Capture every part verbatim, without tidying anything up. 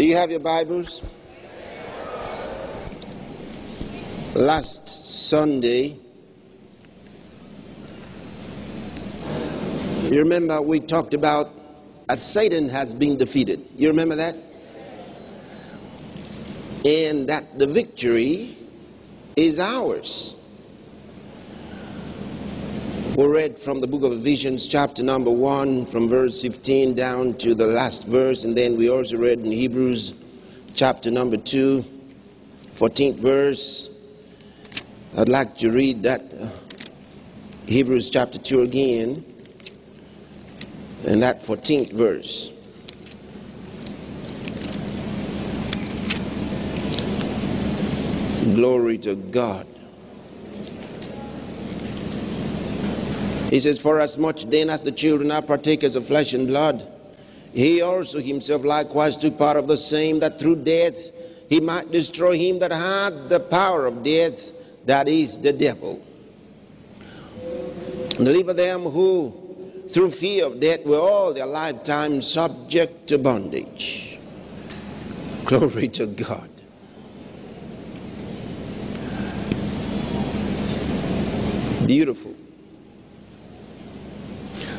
Do you have your Bibles? Last Sunday, you remember we talked about that Satan has been defeated. You remember that? And that the victory is ours. We read from the book of Ephesians chapter number one from verse fifteen down to the last verse, and then we also read in Hebrews chapter number two, fourteenth verse. I'd like to read that uh, Hebrews chapter two again, and that fourteenth verse. Glory to God. He says, "For as much then as the children are partakers of flesh and blood, he also himself likewise took part of the same, that through death he might destroy him that had the power of death, that is the devil. And deliver them who through fear of death were all their lifetime subject to bondage." Glory to God. Beautiful.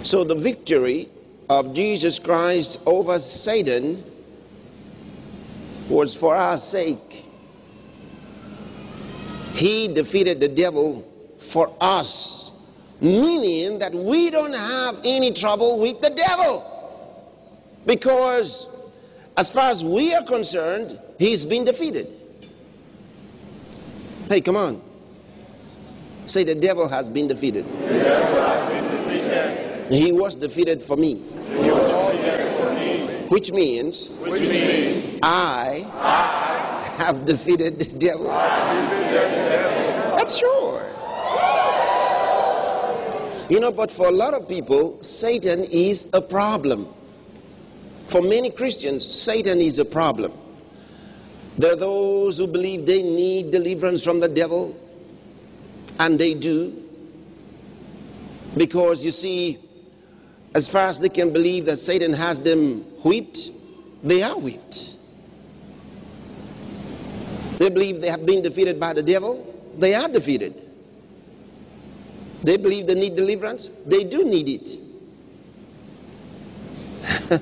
So the victory of Jesus Christ over Satan was for our sake. He defeated the devil for us, meaning that we don't have any trouble with the devil, because as far as we are concerned, he's been defeated. Hey, come on. Say, the devil has been defeated. He was defeated for me. He was defeated for me. Which means, Which means I, I have defeated the devil. That's sure. You know, but for a lot of people, Satan is a problem. For many Christians, Satan is a problem. There are those who believe they need deliverance from the devil, and they do. Because you see, as far as they can believe that Satan has them whipped, they are whipped. They believe they have been defeated by the devil, they are defeated. They believe they need deliverance, they do need it.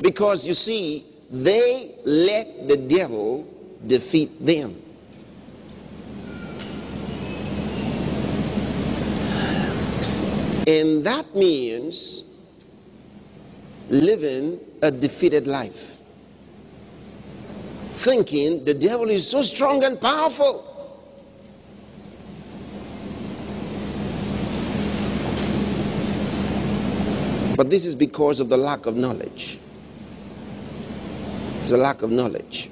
Because you see, they let the devil defeat them. And that means living a defeated life, thinking the devil is so strong and powerful. But this is because of the lack of knowledge. It's a lack of knowledge,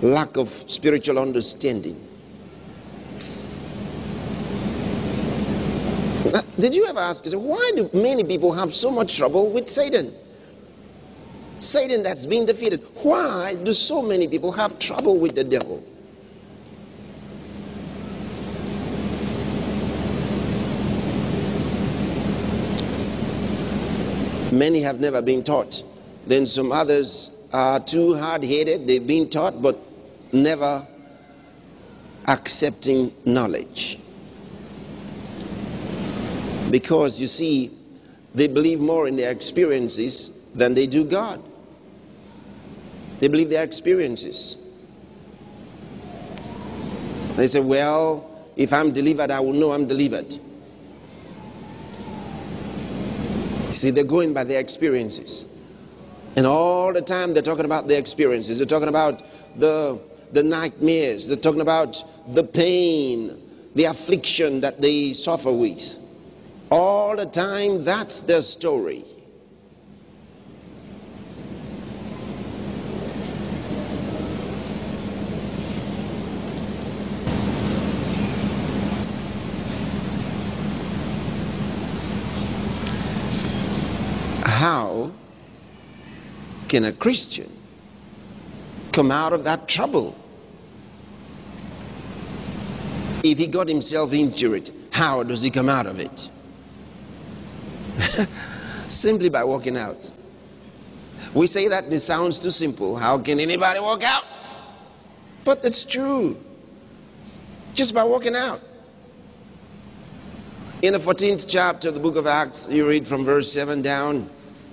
lack of spiritual understanding. Did you ever ask yourself, why do many people have so much trouble with Satan? Satan that's being defeated. Why do so many people have trouble with the devil? Many have never been taught. Then some others are too hard-headed. They've been taught but never accepting knowledge. Because, you see, they believe more in their experiences than they do God. They believe their experiences. They say, well, if I'm delivered, I will know I'm delivered. You see, they're going by their experiences. And all the time they're talking about their experiences. They're talking about the, the nightmares. They're talking about the pain, the affliction that they suffer with. All the time, that's their story. How can a Christian come out of that trouble if he got himself into it? How does he come out of it? Simply by walking out. We say that it sounds too simple. How can anybody walk out? But it's true. Just by walking out. In the fourteenth chapter of the book of Acts, you read from verse seven down,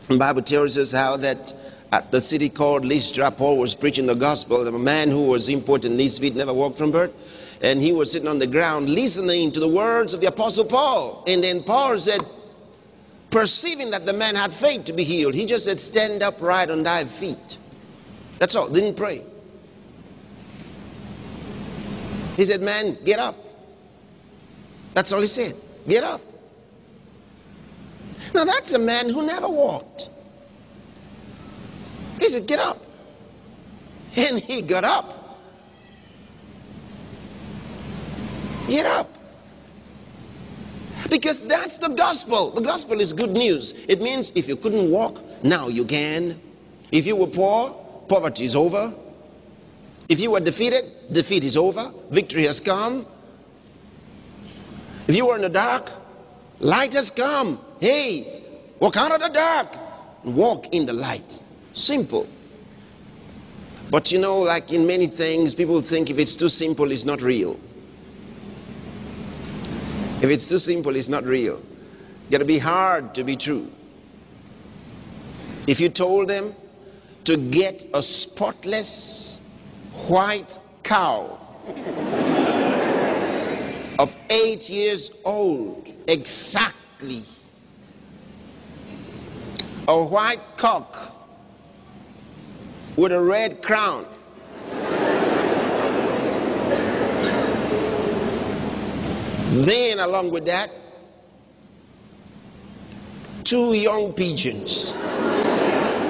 the Bible tells us how that at the city called Lystra, Paul was preaching the gospel. Of a man who was impotent in his feet, never walked from birth, and he was sitting on the ground listening to the words of the apostle Paul. And then Paul said, perceiving that the man had faith to be healed, he just said, stand upright on thy feet. That's all. Didn't pray. He said, man, get up. That's all he said. Get up. Now that's a man who never walked. He said, get up. And he got up. Get up. Because that's the gospel. The gospel is good news. It means if you couldn't walk, now you can. If you were poor, poverty is over. If you were defeated, defeat is over. Victory has come. If you were in the dark, light has come. Hey, walk out of the dark. Walk in the light. Simple. But you know, like in many things, people think if it's too simple, it's not real. If it's too simple, it's not real. It's got to be hard to be true. If you told them to get a spotless white cow of eight years old, exactly, a white cock with a red crown, then along with that, two young pigeons,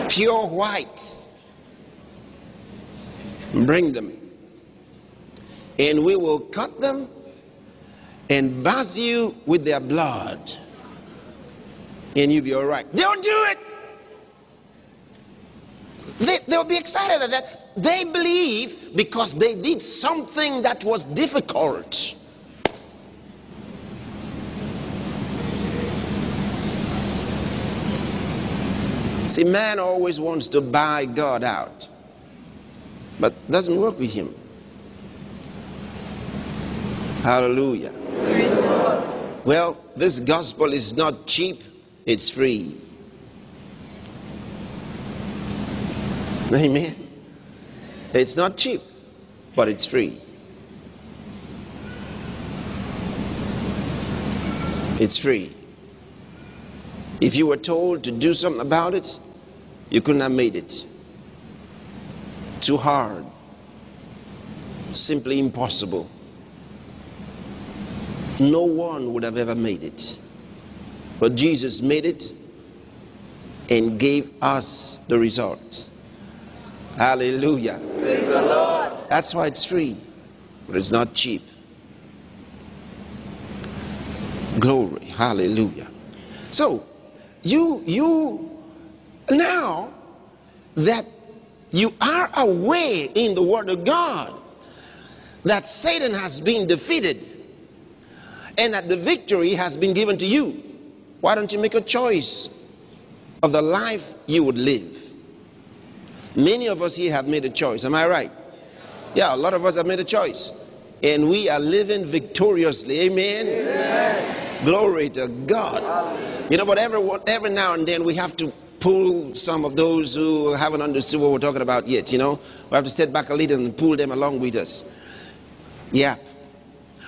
pure white, bring them, and we will cut them and bathe you with their blood, and you'll be all right. They'll do it. They, they'll be excited at that. They believe because they did something that was difficult. See, man always wants to buy God out, but doesn't work with him. Hallelujah. Praise the Lord. Well, this gospel is not cheap, it's free. Amen. It's not cheap, but it's free. It's free. If you were told to do something about it, you couldn't have made it. Too hard. Simply impossible. No one would have ever made it. But Jesus made it and gave us the result. Hallelujah. Praise the Lord. That's why it's free, but it's not cheap. Glory. Hallelujah. So, You, you, now that you are aware in the Word of God that Satan has been defeated and that the victory has been given to you, why don't you make a choice of the life you would live? Many of us here have made a choice. Am I right? Yeah, a lot of us have made a choice. And we are living victoriously. Amen? Amen. Glory to God. Hallelujah. You know, but every, every now and then we have to pull some of those who haven't understood what we're talking about yet, you know. We have to step back a little and pull them along with us. Yeah.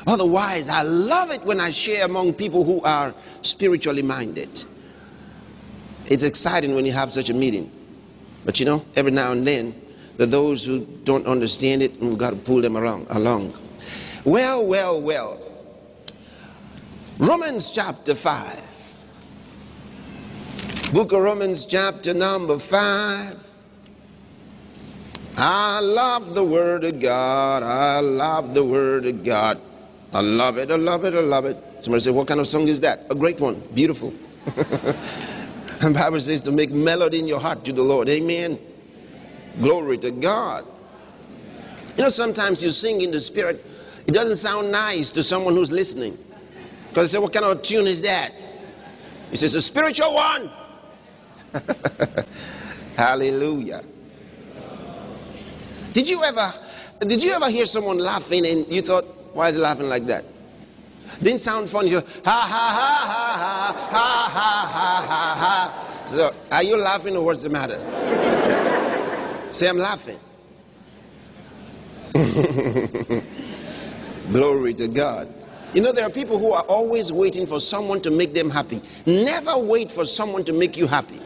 Otherwise, I love it when I share among people who are spiritually minded. It's exciting when you have such a meeting. But you know, every now and then, there are those who don't understand it, and we've got to pull them along. along. Well, well, well. Romans chapter five. Book of Romans chapter number five. I love the Word of God. I love the Word of God. I love it. I love it. I love it. Somebody said, what kind of song is that? A great one. Beautiful. And the Bible says to make melody in your heart to the Lord. Amen. Glory to God. You know, sometimes you sing in the spirit. It doesn't sound nice to someone who's listening. Because they say, what kind of tune is that? He says, a spiritual one. Hallelujah. Did you ever, did you ever hear someone laughing and you thought, why is he laughing like that? Didn't sound funny. You ha ha ha ha ha ha ha ha ha. So are you laughing or what's the matter? Say, I'm laughing. Glory to God. You know, there are people who are always waiting for someone to make them happy. Never wait for someone to make you happy.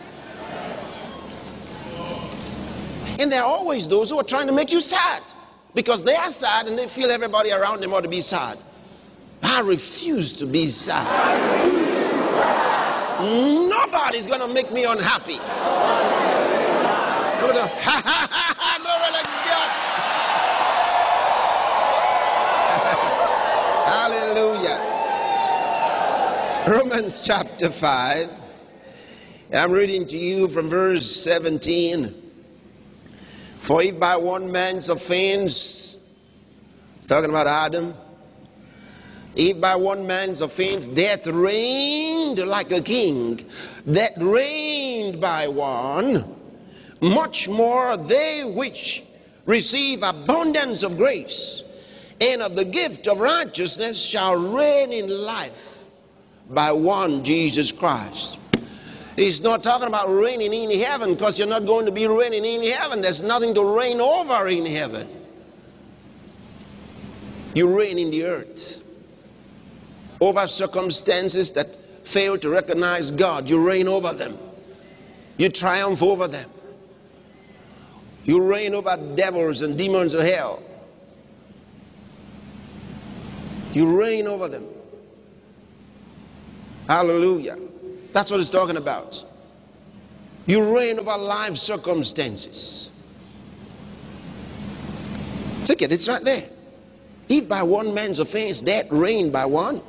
And there are always those who are trying to make you sad, because they are sad and they feel everybody around them ought to be sad. I refuse to be sad. I refuse to be sad. Nobody's going to make me unhappy. Glory to God. Hallelujah. Romans chapter five. And I'm reading to you from verse seventeen. For if by one man's offense, talking about Adam, if by one man's offense death reigned like a king, that reigned by one, much more they which receive abundance of grace and of the gift of righteousness shall reign in life by one Jesus Christ. He's not talking about reigning in heaven, because you're not going to be reigning in heaven. There's nothing to reign over in heaven. You reign in the earth. Over circumstances that fail to recognize God, you reign over them. You triumph over them. You reign over devils and demons of hell. You reign over them. Hallelujah. That's what it's talking about. You reign over life circumstances. Look at it, it's right there. If by one man's offense death reigned by one.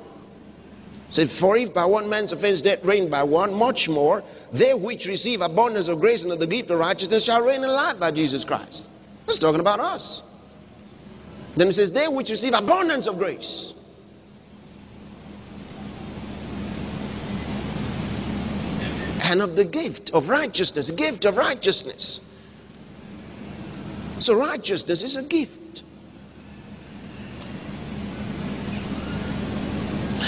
Said, for if by one man's offense death reigned by one, much more they which receive abundance of grace and of the gift of righteousness shall reign in life by Jesus Christ. That's talking about us. Then it says, they which receive abundance of grace. And of the gift of righteousness, gift of righteousness. So righteousness is a gift.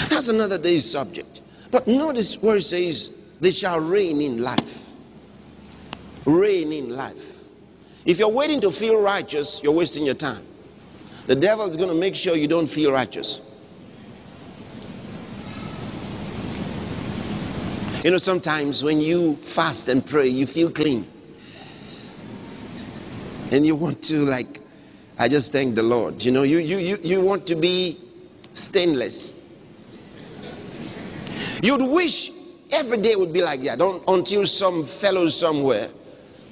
That's another day's subject. But notice where it says, they shall reign in life. Reign in life. If you're waiting to feel righteous, you're wasting your time. The devil's going to make sure you don't feel righteous. You know, sometimes when you fast and pray, you feel clean. And you want to, like, I just thank the Lord. You know, you, you, you, you want to be stainless. You'd wish every day would be like that, don't, until some fellow somewhere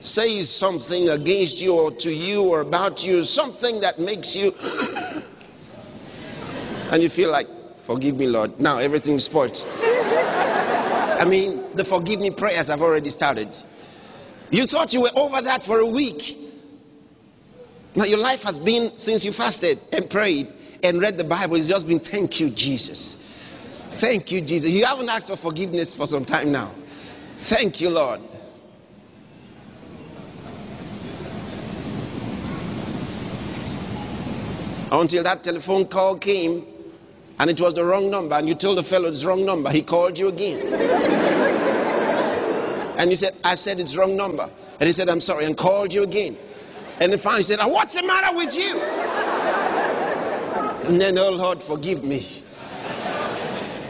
says something against you or to you or about you, something that makes you... and you feel like, forgive me, Lord. Now everything spoils. I mean, the forgive me prayers have already started. You thought you were over that for a week. Now your life has been, since you fasted and prayed and read the Bible, it's just been, thank you, Jesus. Thank you, Jesus. You haven't asked for forgiveness for some time now. Thank you, Lord. Until that telephone call came, and it was the wrong number, and you told the fellow it's wrong number. He called you again. And you said, I said it's wrong number. And he said, I'm sorry, and called you again. And then finally he said, oh, what's the matter with you? And then, oh Lord, forgive me.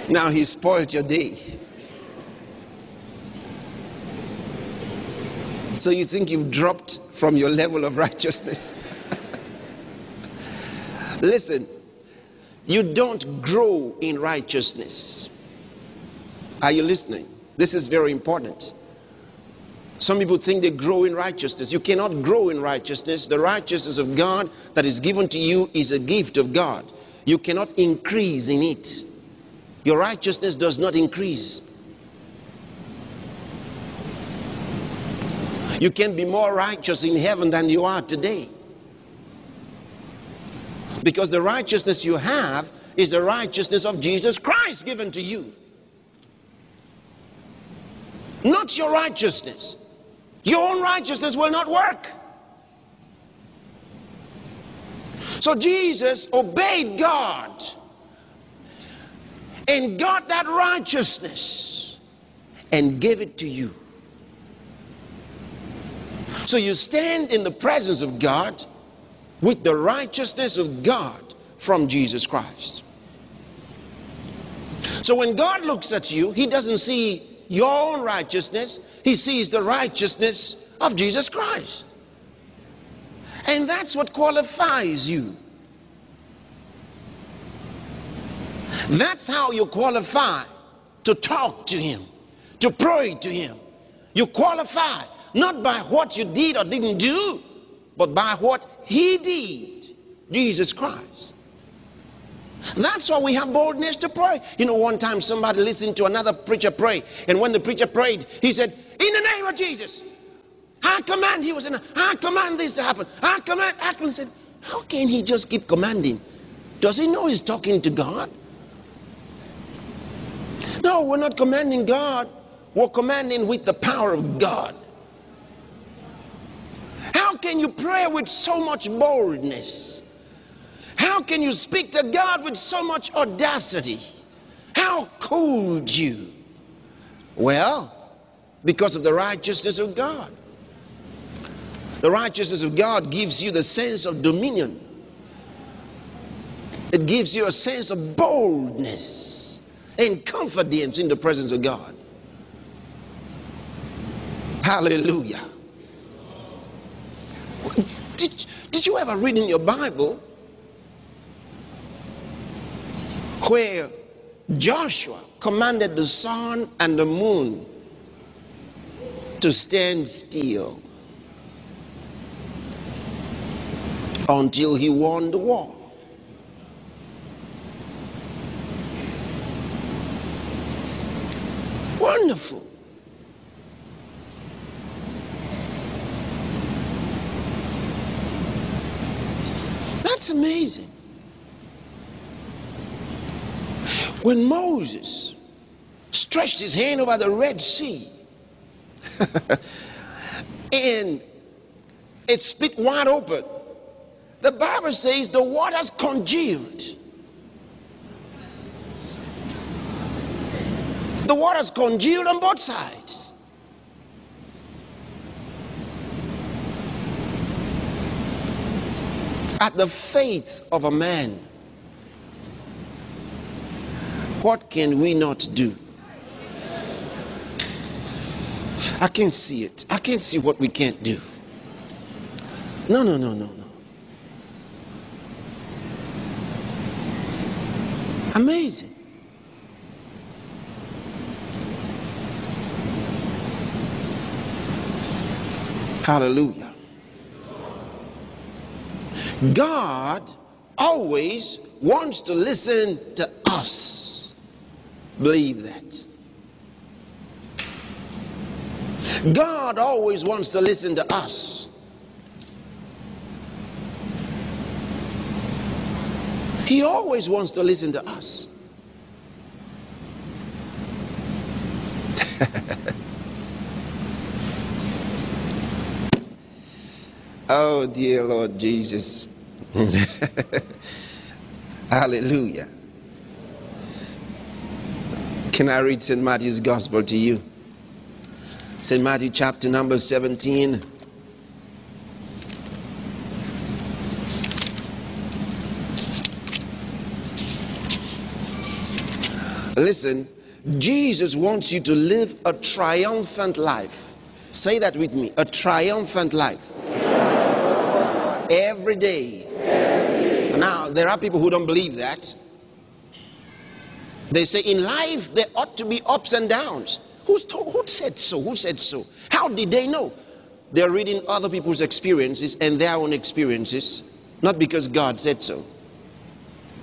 Now he spoiled your day. So you think you've dropped from your level of righteousness. Listen. You don't grow in righteousness. Are you listening? This is very important. Some people think they grow in righteousness. You cannot grow in righteousness. The righteousness of God that is given to you is a gift of God. You cannot increase in it. Your righteousness does not increase. You can be more righteous in heaven than you are today. Because the righteousness you have is the righteousness of Jesus Christ given to you. Not your righteousness. Your own righteousness will not work. So Jesus obeyed God and got that righteousness and gave it to you. So you stand in the presence of God with the righteousness of God from Jesus Christ. So when God looks at you, he doesn't see your own righteousness. He sees the righteousness of Jesus Christ. And that's what qualifies you. That's how you qualify to talk to him, to pray to him. You qualify not by what you did or didn't do, but by what he did, Jesus Christ. That's why we have boldness to pray. You know, one time somebody listened to another preacher pray, and when the preacher prayed, he said, "In the name of Jesus, I command," he was in, "I command this to happen. I command," I command. Said, how can he just keep commanding? Does he know he's talking to God? No, we're not commanding God. We're commanding with the power of God. How can you pray with so much boldness? How can you speak to God with so much audacity? How could you? Well, because of the righteousness of God. The righteousness of God gives you the sense of dominion. It gives you a sense of boldness and confidence in the presence of God. Hallelujah. Did, did you ever read in your Bible where Joshua commanded the sun and the moon to stand still until he won the war? Wonderful. That's amazing. When Moses stretched his hand over the Red Sea and it split wide open, the Bible says the waters congealed. The waters congealed on both sides. At the faith of a man, what can we not do? I can't see it. I can't see what we can't do. No, no, no, no, no. Amazing. Hallelujah. God always wants to listen to us. Believe that. God always wants to listen to us. He always wants to listen to us. Oh, dear Lord Jesus. Hallelujah. Can I read Saint Matthew's Gospel to you? Saint Matthew chapter number seventeen. Listen, Jesus wants you to live a triumphant life. Say that with me, a triumphant life. Every day. Every day. Now, there are people who don't believe that. They say in life there ought to be ups and downs. Who's told, who said so? Who said so? How did they know? They're reading other people's experiences and their own experiences, not because God said so.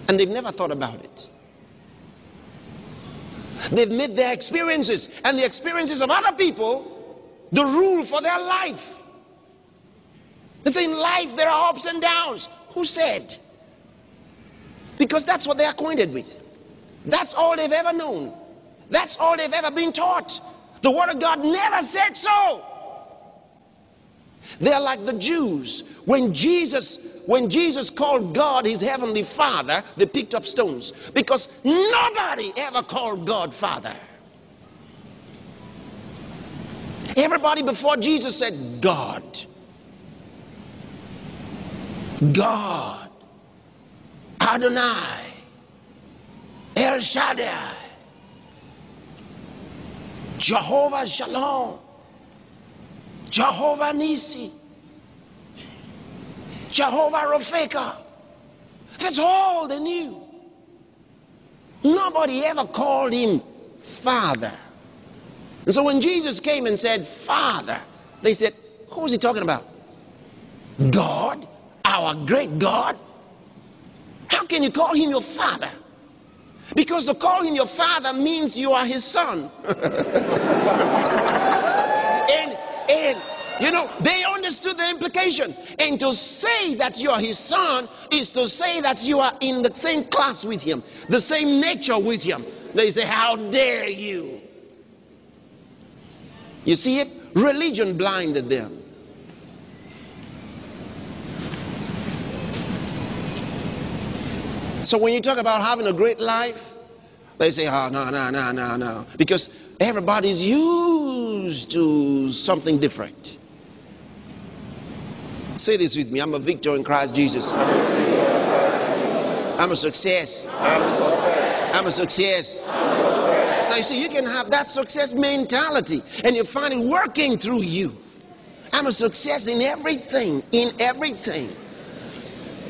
And they've never thought about it. They've made their experiences and the experiences of other people the rule for their life. They say in life there are ups and downs. Who said? Because that's what they're acquainted with. That's all they've ever known. That's all they've ever been taught. The Word of God never said so. They're like the Jews. When Jesus, when Jesus called God his heavenly Father, they picked up stones, because nobody ever called God Father. Everybody before Jesus said God. God. Adonai. El Shaddai. Jehovah Shalom. Jehovah Nisi. Jehovah Rofeka. That's all they knew. Nobody ever called him Father. And so when Jesus came and said, Father, they said, who is he talking about? God? Our great God? How can you call him your Father? Because to call him your Father means you are his son. and, and, you know, they understood the implication. And to say that you are his son is to say that you are in the same class with him, the same nature with him. They say, how dare you? You see it? Religion blinded them. So when you talk about having a great life, they say, oh, no, no, no, no, no. Because everybody's used to something different. Say this with me. I'm a victor in Christ Jesus. I'm a success. I'm a success. Now you see, you can have that success mentality and you find it working through you. I'm a success in everything, in everything.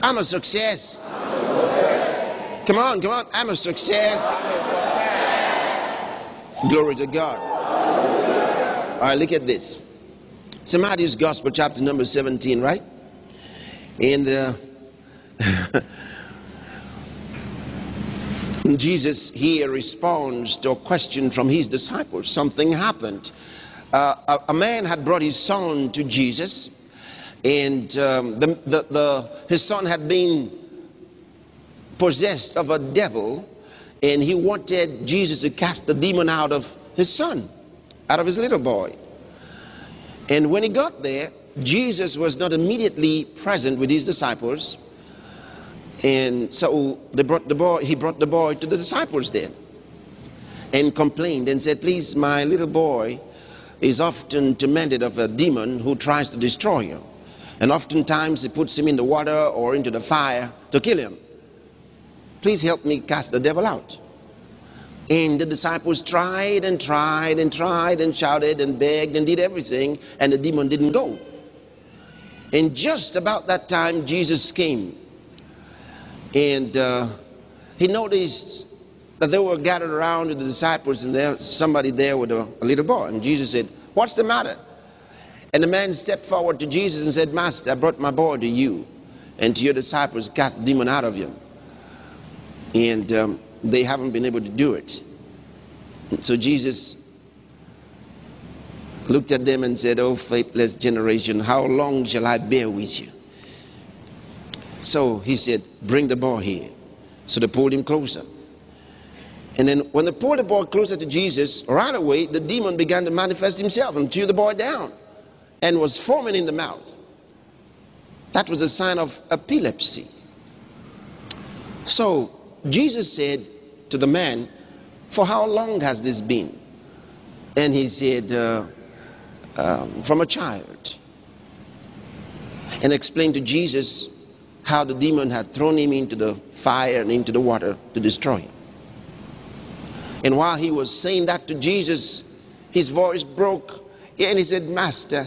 I'm a success. I'm a success. Come on, come on. I'm a success. I'm a success. Glory to God. Hallelujah. All right, look at this. Saint Matthew's Gospel, chapter number seventeen, right? And uh, Jesus here responds to a question from his disciples. Something happened. Uh, a, a man had brought his son to Jesus, and um, the, the, the, his son had been possessed of a devil, and he wanted Jesus to cast the demon out of his son, out of his little boy. And when he got there, Jesus was not immediately present with his disciples. And so they brought the boy, he brought the boy to the disciples then, and complained and said, please, my little boy is often tormented of a demon who tries to destroy him. And oftentimes he puts him in the water or into the fire to kill him. Please help me cast the devil out. And the disciples tried and tried and tried and shouted and begged and did everything, and the demon didn't go. And just about that time, Jesus came. And uh, he noticed that they were gathered around with the disciples, and there somebody there with a, a little boy. And Jesus said, what's the matter? And the man stepped forward to Jesus and said, Master, I brought my boy to you and to your disciples, cast the demon out of him. And um, they haven't been able to do it. And so Jesus looked at them and said, oh, faithless generation, how long shall I bear with you? So he said, bring the boy here. So they pulled him closer. And then when they pulled the boy closer to Jesus, right away, the demon began to manifest himself and threw the boy down and was foaming in the mouth. That was a sign of epilepsy. So Jesus said to the man, for how long has this been? And he said, uh, uh, from a child. And explained to Jesus how the demon had thrown him into the fire and into the water to destroy him. And while he was saying that to Jesus, his voice broke, and he said, Master,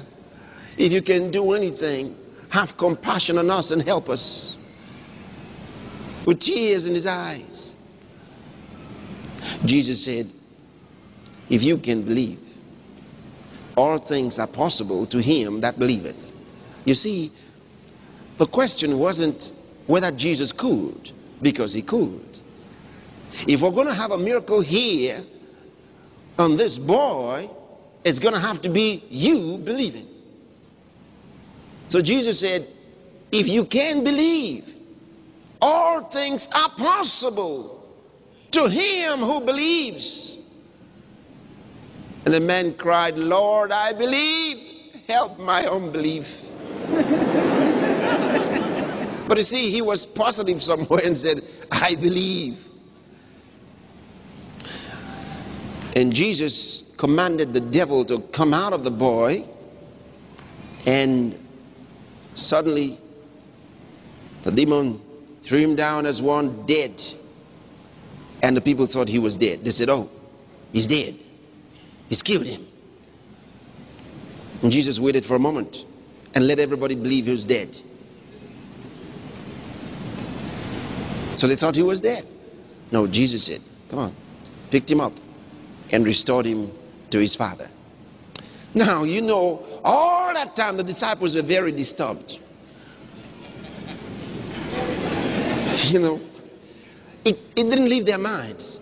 if you can do anything, have compassion on us and help us. With tears in his eyes, Jesus said, if you can believe, all things are possible to him that believeth. You see, the question wasn't whether Jesus could, because he could. If we're going to have a miracle here on this boy, it's going to have to be you believing. So Jesus said, if you can believe, all things are possible to him who believes. And the man cried, Lord, I believe, help my unbelief. But you see, he was positive somewhere and said, I believe. And Jesus commanded the devil to come out of the boy, and suddenly the demon threw him down as one dead. And the people thought he was dead. They said, oh, he's dead. He's killed him. And Jesus waited for a moment and let everybody believe he was dead. So they thought he was dead. No, Jesus said, come on, picked him up and restored him to his father. Now, you know, all that time the disciples were very disturbed. You know, it, it didn't leave their minds.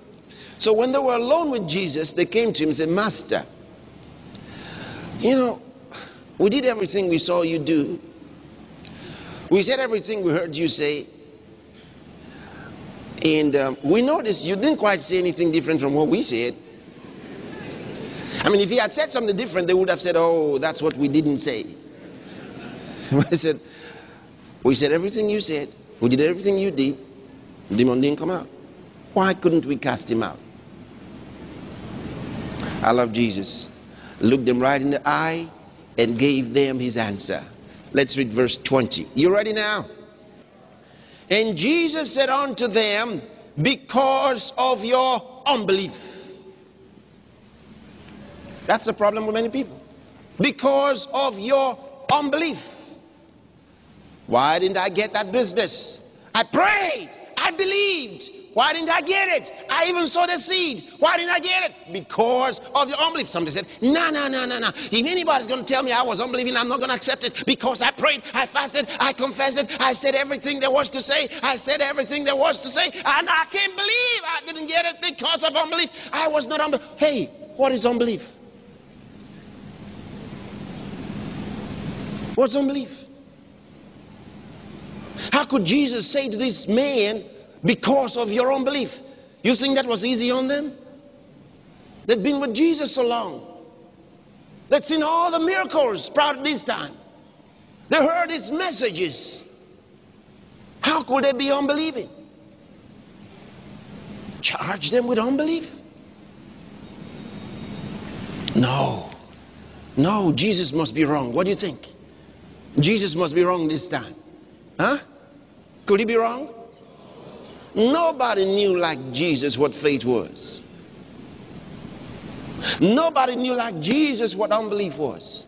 So when they were alone with Jesus, they came to him and said, Master, you know, we did everything we saw you do. We said everything we heard you say. And um, we noticed you didn't quite say anything different from what we said. I mean, if he had said something different, they would have said, oh, that's what we didn't say. I said, we said everything you said. We did everything you did. The demon didn't come out. Why couldn't we cast him out? I love Jesus. Looked them right in the eye and gave them his answer. Let's read verse twenty. You ready now? And Jesus said unto them, because of your unbelief. That's the problem with many people. Because of your unbelief. Why didn't I get that business? I prayed. I believed. Why didn't I get it? I even sowed a seed. Why didn't I get it? Because of the unbelief. Somebody said, no, no, no, no, no. If anybody's going to tell me I was unbelieving, I'm not going to accept it, because I prayed, I fasted, I confessed it, I said everything there was to say, I said everything there was to say, and I can't believe I didn't get it because of unbelief. I was not unbelief. Hey, what is unbelief? What's unbelief? How could Jesus say to this man, because of your unbelief? You think that was easy on them? They'd been with Jesus so long. They'd seen all the miracles sprouted this time. They heard his messages. How could they be unbelieving? Charge them with unbelief? No. No, Jesus must be wrong. What do you think? Jesus must be wrong this time. Huh? Could he be wrong? Nobody knew like Jesus what faith was. Nobody knew like Jesus what unbelief was.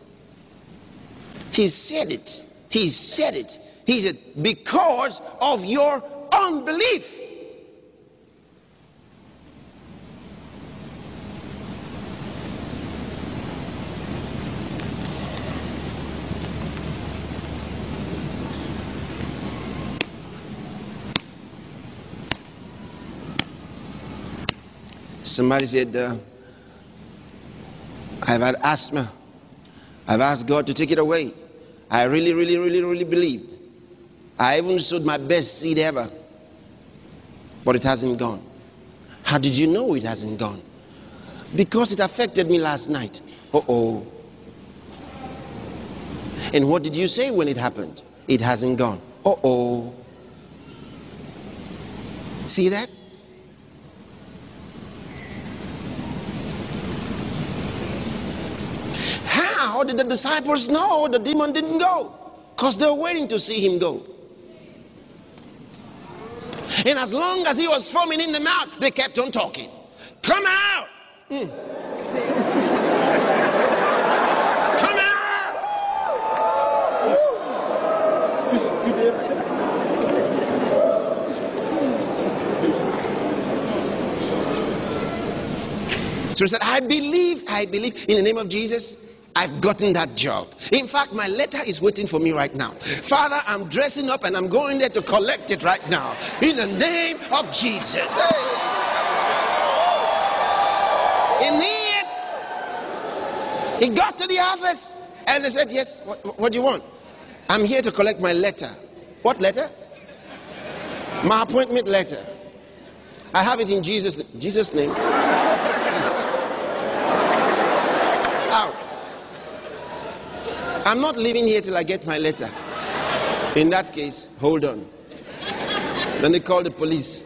He said it. He said it. He said, because of your unbelief. Somebody said, uh, I've had asthma. I've asked God to take it away. I really, really, really, really believed. I even sowed my best seed ever. But it hasn't gone. How did you know it hasn't gone? Because it affected me last night. Uh-oh. And what did you say when it happened? It hasn't gone. Uh-oh. See that? How did the disciples know the demon didn't go? Because they were waiting to see him go. And as long as he was foaming in the mouth, they kept on talking. Come out! Mm. Come out! So he said, I believe, I believe in the name of Jesus. I've gotten that job. In fact, my letter is waiting for me right now. Father, I'm dressing up and I'm going there to collect it right now. In the name of Jesus. Hey. In need. He got to the office and they said, yes, what, what do you want? I'm here to collect my letter. What letter? My appointment letter. I have it in Jesus, Jesus' name. Out. I'm not leaving here till I get my letter. In that case, hold on. Then they called the police.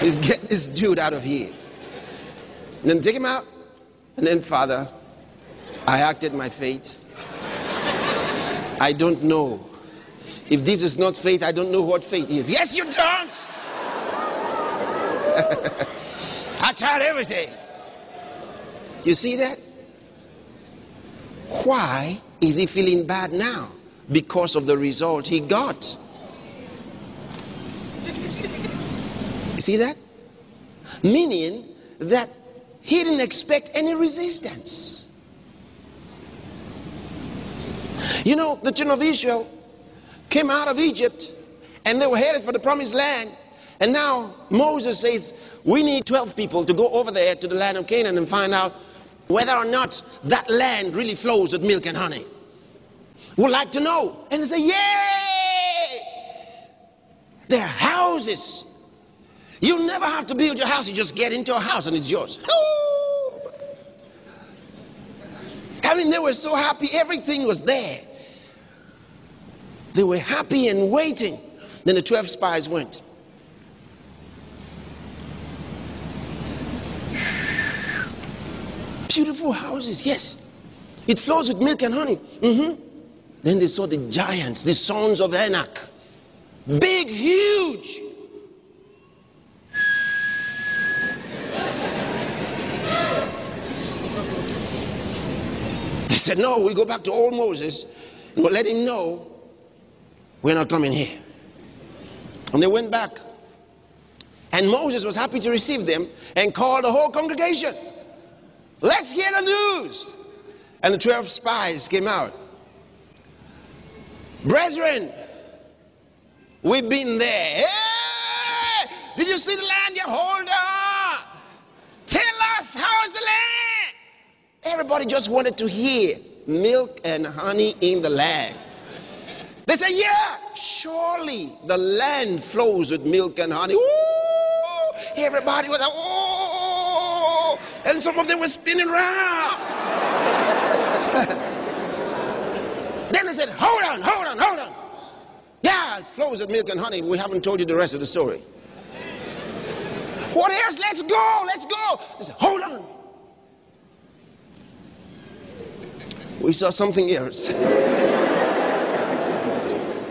Please get this dude out of here. And then take him out. And then, Father, I acted my faith. I don't know. If this is not faith, I don't know what faith is. Yes, you don't. I tried everything. You see that? Why is he feeling bad now? Because of the result he got. You see that? Meaning that he didn't expect any resistance. You know, the children of Israel came out of Egypt and they were headed for the promised land. And now Moses says, we need twelve people to go over there to the land of Canaan and find out whether or not that land really flows with milk and honey. We'd like to know. And they say, yay! Their houses. You never have to build your house. You just get into a house and it's yours. I mean, they were so happy. Everything was there. They were happy and waiting. Then the twelve spies went. Beautiful houses, yes. It flows with milk and honey. Mm-hmm. Then they saw the giants, the sons of Anak. Big, huge. They said, no, we'll go back to old Moses. We'll let him know we're not coming here. And they went back. And Moses was happy to receive them and called the whole congregation. Let's hear the news. And the twelve spies came out. Brethren, we've been there. Hey! Did you see the land? You hold on. Tell us, how is the land? Everybody just wanted to hear milk and honey in the land. They said, yeah, surely the land flows with milk and honey. Ooh! Everybody was like, oh, and some of them were spinning around. Then they said, hold on, hold on, hold on. Yeah, it flows with milk and honey. We haven't told you the rest of the story. What else? Let's go, let's go. They said, hold on. We saw something else.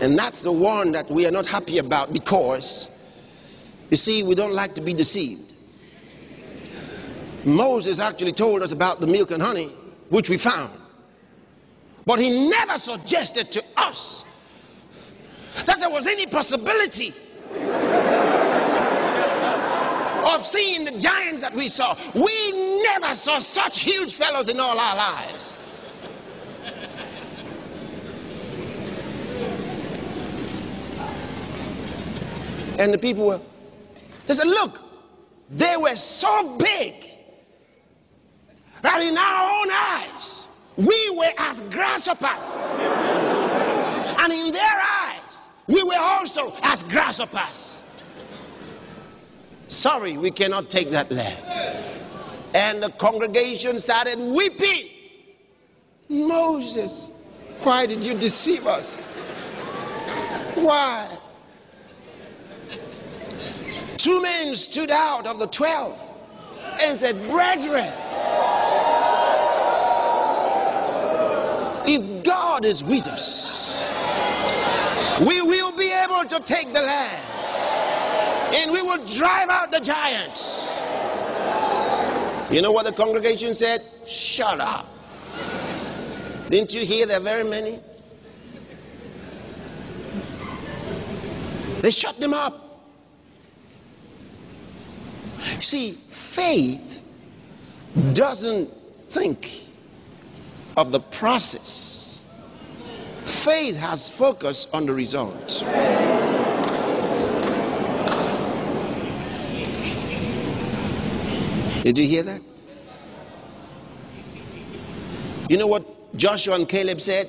And that's the one that we are not happy about, because, you see, we don't like to be deceived. Moses actually told us about the milk and honey, which we found. But he never suggested to us that there was any possibility of seeing the giants that we saw. We never saw such huge fellows in all our lives. And the people were, they said, look, they were so big that in our own eyes, we were as grasshoppers, and in their eyes, we were also as grasshoppers. Sorry, we cannot take that land. And the congregation started weeping. Moses, why did you deceive us? Why? Two men stood out of the twelve and said, brethren, if God is with us, we will be able to take the land, and we will drive out the giants. You know what the congregation said? Shut up. Didn't you hear there are very many? They shut them up. See, faith doesn't think of the process. Faith has focus on the result. Did you hear that? You know what Joshua and Caleb said?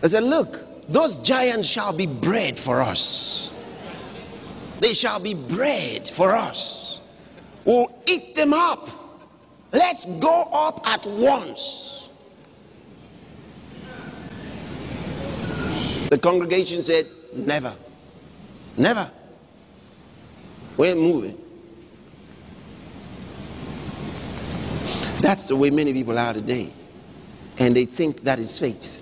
They said, look, those giants shall be bread for us. They shall be bread for us. We'll eat them up. Let's go up at once. The congregation said, never, never. We're moving. That's the way many people are today. And they think that is faith.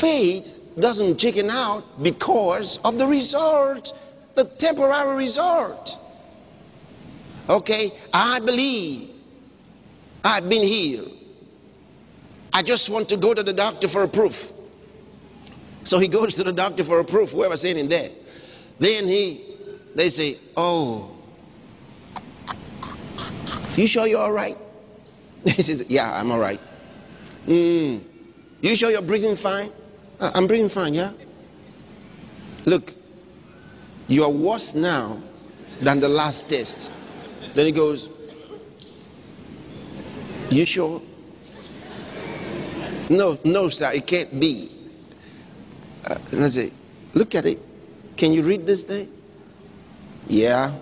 Faith doesn't chicken out because of the result, the temporary result. Okay, I believe I've been healed. I just want to go to the doctor for a proof. So he goes to the doctor for a proof, whoever's in him there. Then he, they say, oh, you sure you're all right? He says, yeah, I'm all right. Mm, you sure you're breathing fine? Uh, I'm breathing fine, yeah? Look, you are worse now than the last test. Then he goes, you sure? No, no, sir, it can't be. Uh, and I say, look at it. Can you read this thing? Yeah.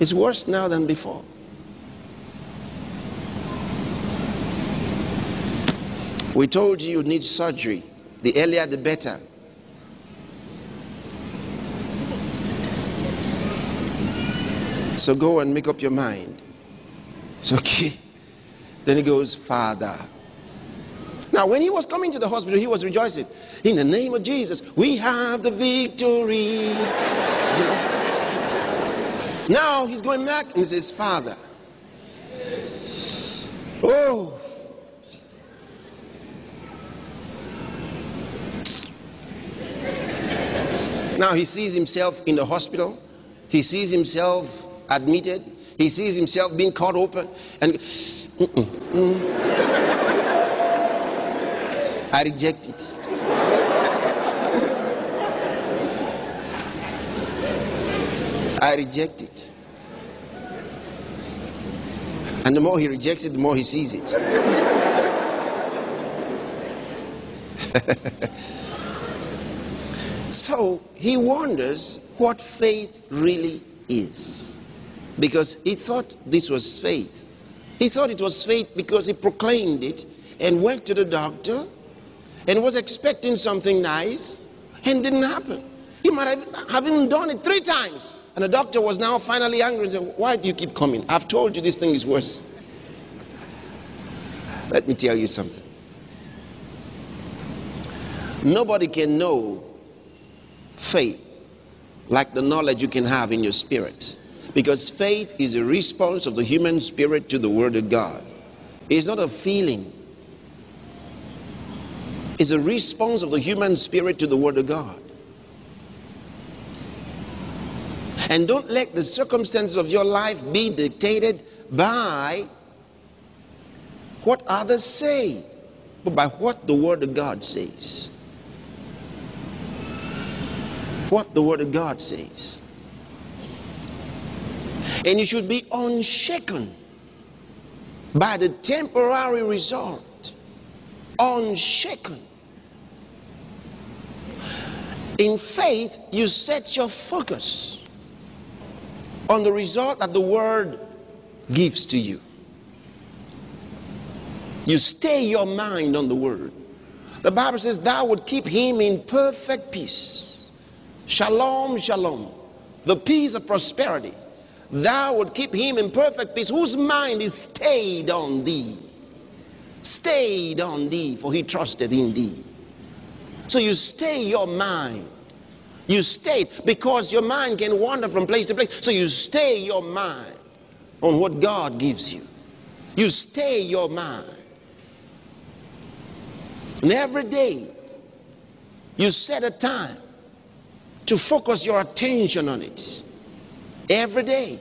It's worse now than before. We told you you need surgery. The earlier the better. So go and make up your mind. It's okay. Then he goes, Father. Now when he was coming to the hospital, he was rejoicing. In the name of Jesus, we have the victory. You know? Now he's going back and he says, Father. Oh. Now he sees himself in the hospital. He sees himself admitted. He sees himself being cut open. And mm-mm, mm. I reject it. I reject it. And the more he rejects it, the more he sees it. So he wonders what faith really is, because he thought this was faith. He thought it was faith because he proclaimed it and went to the doctor and was expecting something nice and didn't happen. He might have even done it three times. And the doctor was now finally angry and said, why do you keep coming? I've told you this thing is worse. Let me tell you something. Nobody can know faith like the knowledge you can have in your spirit, because faith is a response of the human spirit to the Word of God. It's not a feeling. It's a response of the human spirit to the Word of God. And don't let the circumstances of your life be dictated by what others say, but by what the Word of God says. What the Word of God says. And you should be unshaken by the temporary result. Unshaken. In faith, you set your focus on the result that the Word gives to you. You stay your mind on the Word. The Bible says, thou would keep him in perfect peace. Shalom, shalom, the peace of prosperity. Thou would keep him in perfect peace, whose mind is stayed on thee. Stayed on thee, for he trusted in thee. So you stay your mind. You stay, because your mind can wander from place to place. So you stay your mind on what God gives you. You stay your mind. And every day, you set a time to focus your attention on it. Every day.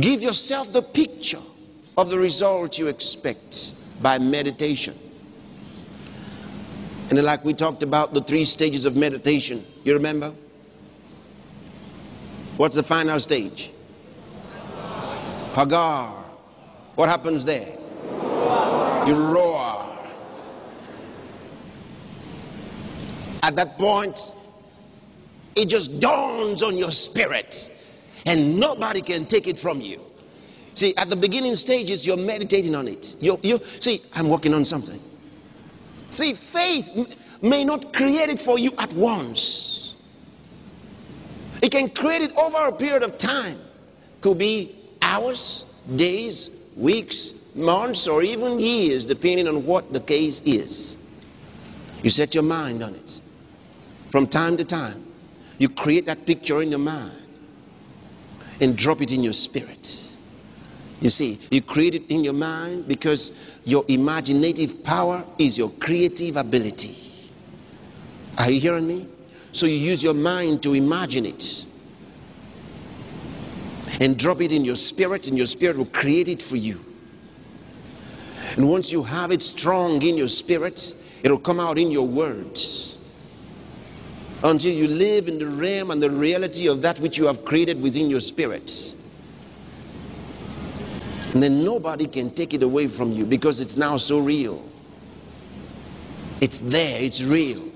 Give yourself the picture of the result you expect by meditation. And then, like we talked about the three stages of meditation, you remember? What's the final stage? Hagar. What happens there? You roar. At that point, it just dawns on your spirit, and nobody can take it from you. See, at the beginning stages, you're meditating on it. You, you see, I'm working on something. See, faith may not create it for you at once. It can create it over a period of time. Could be hours, days, weeks, months, or even years, depending on what the case is. You set your mind on it. From time to time, you create that picture in your mind and drop it in your spirit. You see, you create it in your mind because your imaginative power is your creative ability. Are you hearing me? So you use your mind to imagine it and drop it in your spirit, and your spirit will create it for you. And once you have it strong in your spirit, it'll come out in your words until you live in the realm and the reality of that which you have created within your spirit. And then nobody can take it away from you because it's now so real. It's there, it's real.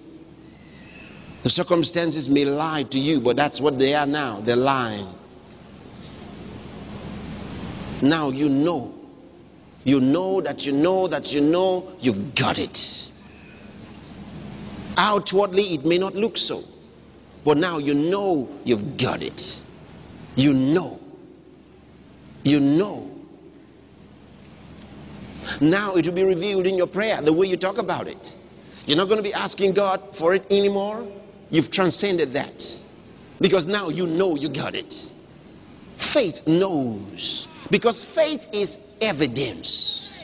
The circumstances may lie to you, but that's what they are now. They're lying. Now you know. You know that you know that you know you've got it. Outwardly, it may not look so, but now you know you've got it. You know. You know. Now it will be revealed in your prayer, the way you talk about it. You're not going to be asking God for it anymore. You've transcended that because now you know you got it. Faith knows, because faith is evidence.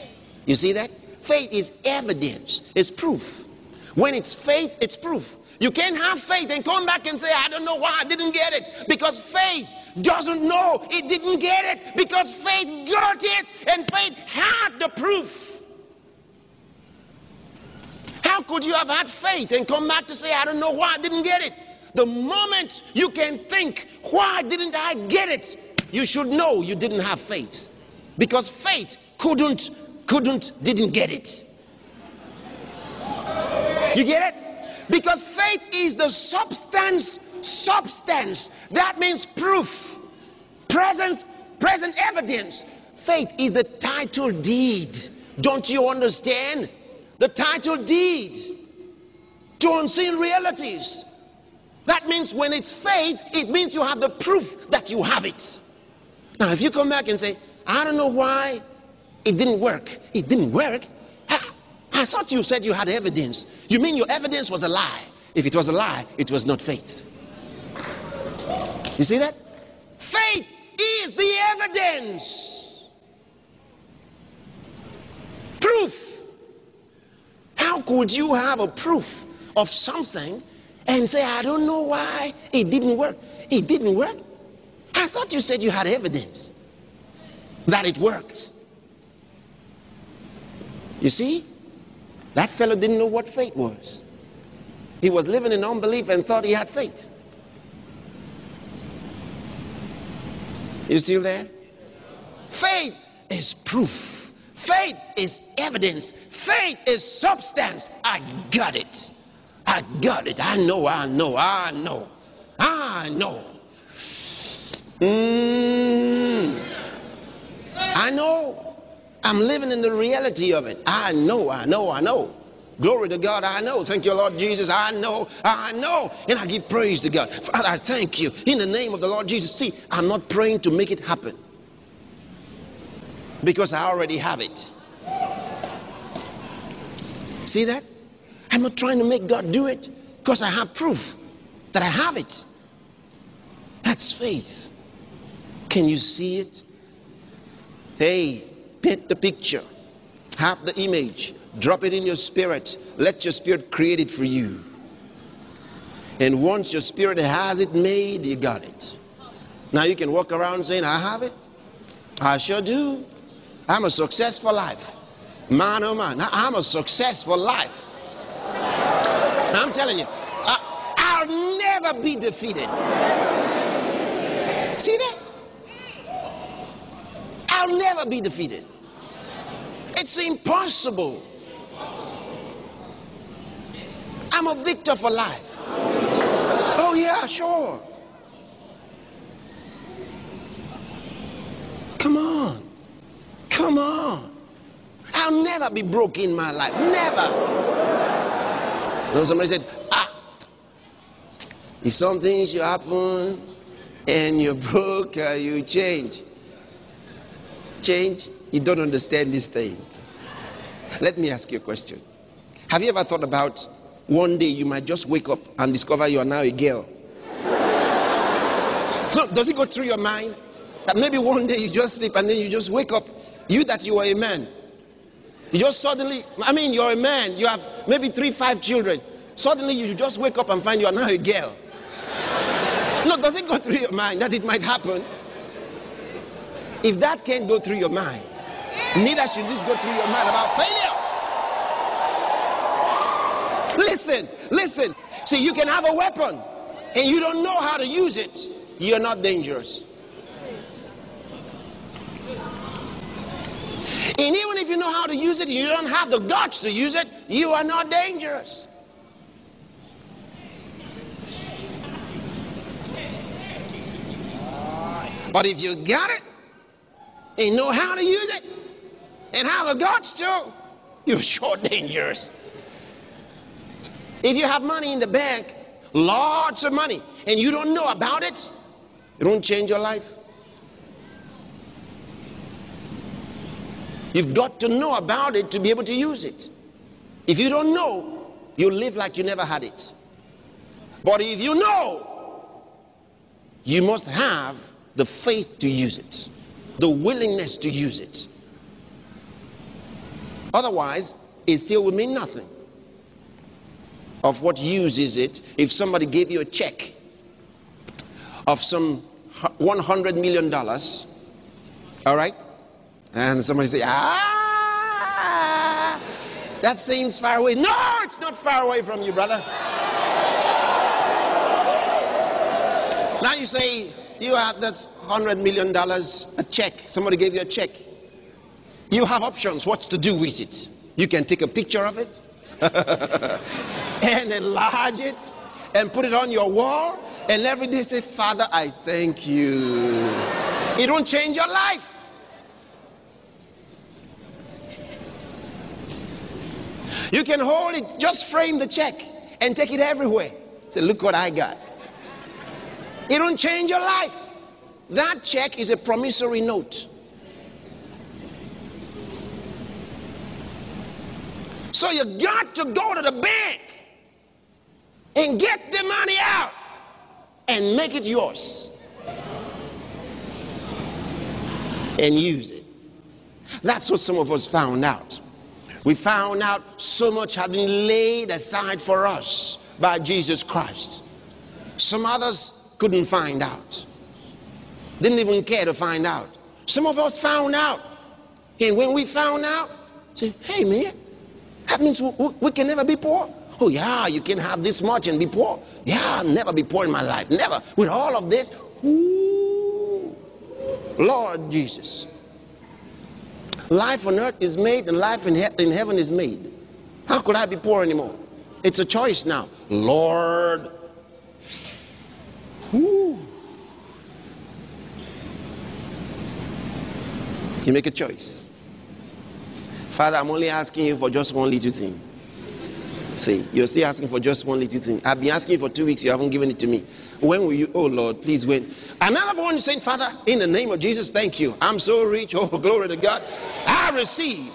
You see that? Faith is evidence. It's proof. When it's faith, it's proof. You can't have faith and come back and say, I don't know why I didn't get it. Because faith doesn't know it didn't get it. Because faith got it, and faith had the proof. How could you have had faith and come back to say, I don't know why I didn't get it? The moment you can think, why didn't I get it? You should know you didn't have faith. Because faith couldn't, couldn't, didn't get it. You get it? Because faith is the substance, substance. That means proof, presence, present evidence. Faith is the title deed. Don't you understand? The title deed to unseen realities. That means when it's faith, it means you have the proof that you have it. Now, if you come back and say, I don't know why it didn't work. It didn't work. I thought you said you had evidence. You mean your evidence was a lie? If it was a lie, it was not faith. You see that? Faith is the evidence. Proof. How could you have a proof of something and say, I don't know why it didn't work? It didn't work? I thought you said you had evidence that it worked. You see? That fellow didn't know what faith was. He was living in unbelief and thought he had faith. You still there? Faith is proof. Faith is evidence. Faith is substance. I got it. I got it. I know, I know, I know. I know. Mm. I know. I'm living in the reality of it. I know, I know, I know. Glory to God, I know. Thank you, Lord Jesus, I know, I know. And I give praise to God. Father, I thank you in the name of the Lord Jesus. See, I'm not praying to make it happen because I already have it. See that? I'm not trying to make God do it because I have proof that I have it. That's faith. Can you see it? Hey. Paint the picture, have the image, drop it in your spirit, let your spirit create it for you. And once your spirit has it made, you got it. Now you can walk around saying, I have it, I sure do. I'm a successful life. Man, oh man, I'm a successful life. I'm telling you, I, I'll never be defeated. See that? I'll never be defeated. It's impossible. I'm a victor for life. Oh yeah, sure. Come on. Come on. I'll never be broke in my life. Never. So somebody said, ah, if something should happen and you're broke, uh, you change. Change? You don't understand this thing. Let me ask you a question. Have you ever thought about one day you might just wake up and discover you are now a girl? No, does it go through your mind? That maybe one day you just sleep and then you just wake up. You that you were a man. You just suddenly, I mean, you're a man. You have maybe three, five children. Suddenly you just wake up and find you are now a girl. No, does it go through your mind that it might happen? If that can't go through your mind, neither should this go through your mind about failure. Listen, listen. See, you can have a weapon and you don't know how to use it. You're not dangerous. And even if you know how to use it, you don't have the guts to use it, you are not dangerous. But if you got it and know how to use it and have the guts to, you're sure dangerous. If you have money in the bank, lots of money, and you don't know about it, it won't change your life. You've got to know about it to be able to use it. If you don't know, you live like you never had it. But if you know, you must have the faith to use it, the willingness to use it. Otherwise, it still will mean nothing. Of what use is it if somebody gave you a check of some one hundred million dollars, all right? And somebody say, ah, that seems far away. No, it's not far away from you, brother. Now you say, you have this one hundred million dollars, a check. Somebody gave you a check. You have options what to do with it. You can take a picture of it and enlarge it and put it on your wall and every day say, Father, I thank you. It won't change your life. You can hold it, just frame the check and take it everywhere. Say, look what I got. It won't change your life. That check is a promissory note. So you got to go to the bank and get the money out and make it yours and use it. That's what some of us found out. We found out so much had been laid aside for us by Jesus Christ. Some others couldn't find out. Didn't even care to find out. Some of us found out. And when we found out, say, hey man, that means we, we, we can never be poor. Oh yeah, you can have this much and be poor. Yeah, I'll never be poor in my life. Never. With all of this, ooh, Lord Jesus. Life on earth is made and life in, he in heaven is made. How could I be poor anymore? It's a choice now. Lord. Woo. You make a choice. Father, I'm only asking you for just one little thing. See, you're still asking for just one little thing. I've been asking for two weeks, you haven't given it to me. When will you, oh Lord, please when? Another one saying, Father, in the name of Jesus, thank you. I'm so rich, oh glory to God. I receive.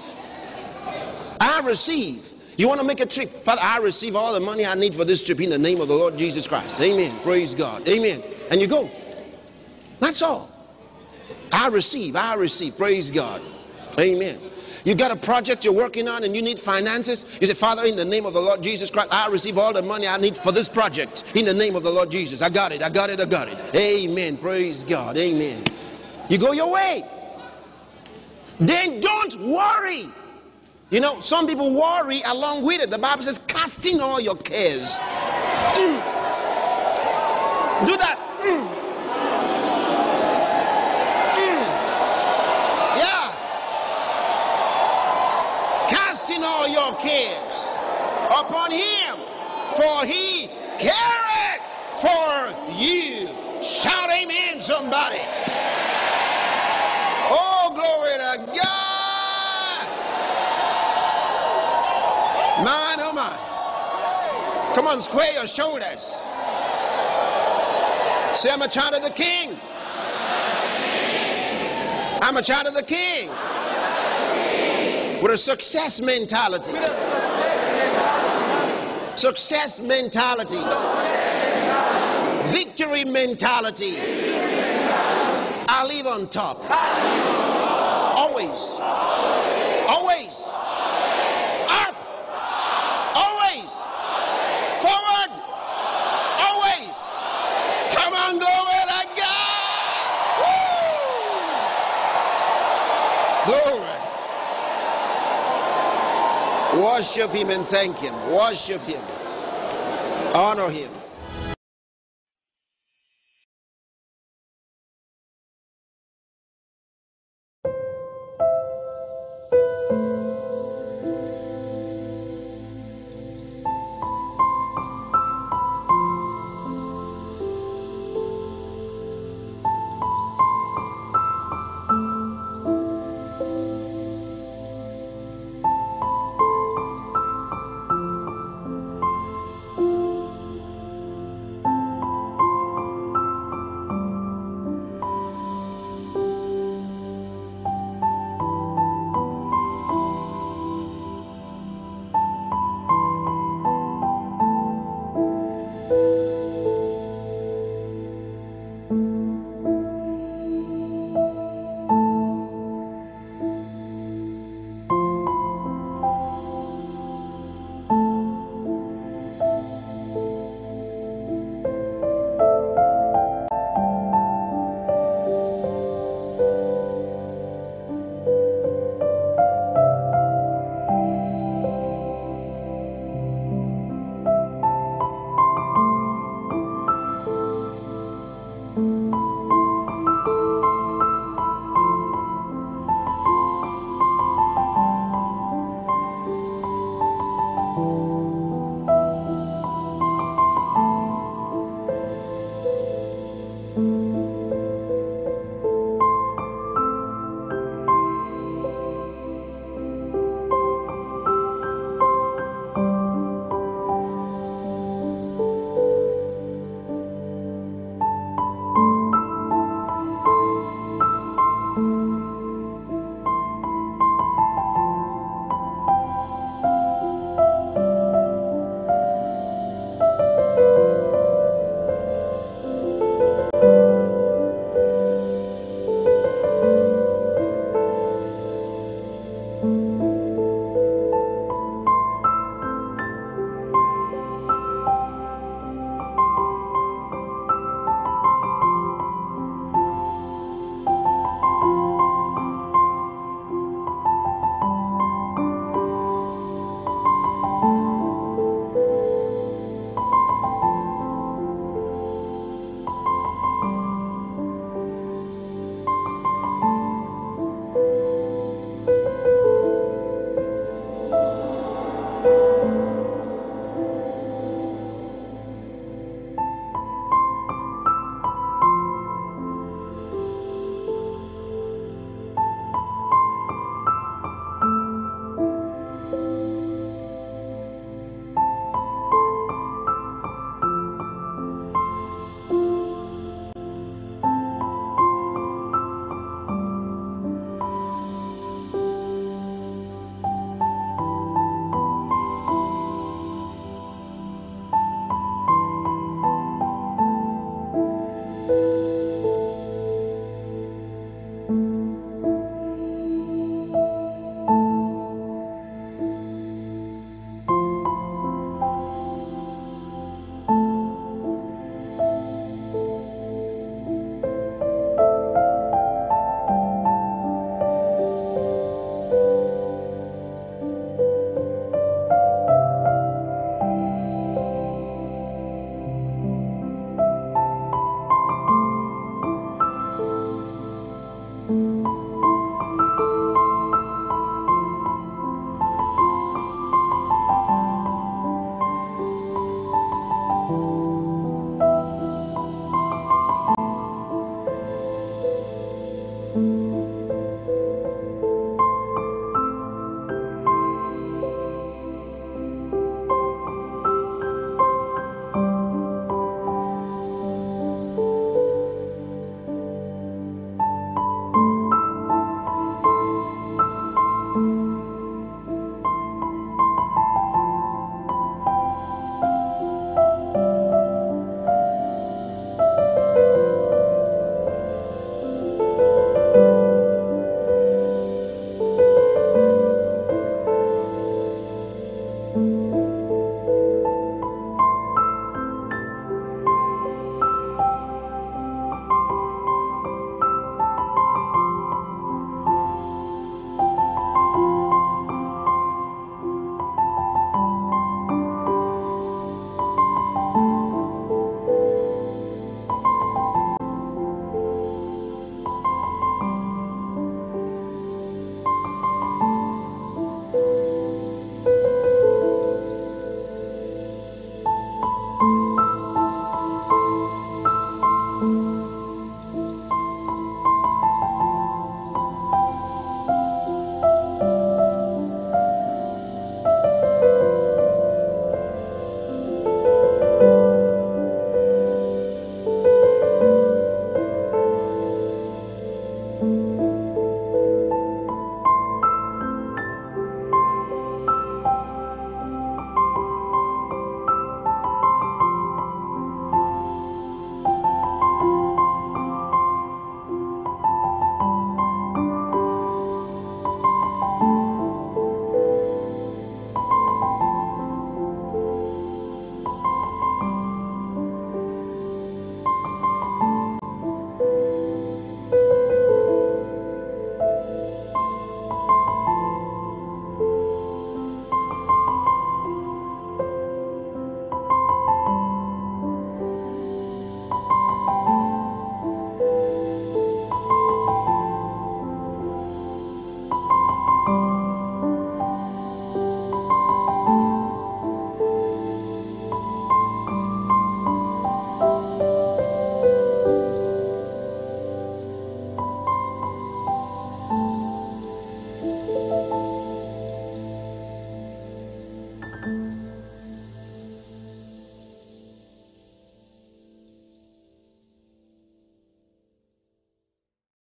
I receive. You want to make a trip? Father, I receive all the money I need for this trip in the name of the Lord Jesus Christ. Amen. Praise God. Amen. And you go. That's all. I receive. I receive. Praise God. Amen. You got a project you're working on and you need finances. You say, Father, in the name of the Lord Jesus Christ, I receive all the money I need for this project. In the name of the Lord Jesus. I got it. I got it. I got it. Amen. Praise God. Amen. You go your way. Then don't worry. You know, some people worry along with it. The Bible says, casting all your cares. Mm. Do that. Mm. All your cares upon him, for he careth for you. Shout amen, somebody. Oh, glory to God. Come on, square your shoulders. Say, I'm a child of the King. I'm a child of the King. With a success mentality. Success mentality. Victory mentality. I'll live on top. Always. Always. Up. Always. Forward. Always. Come on, glory to God. Woo! Glory. Worship Him and thank Him. Worship Him. Honor Him.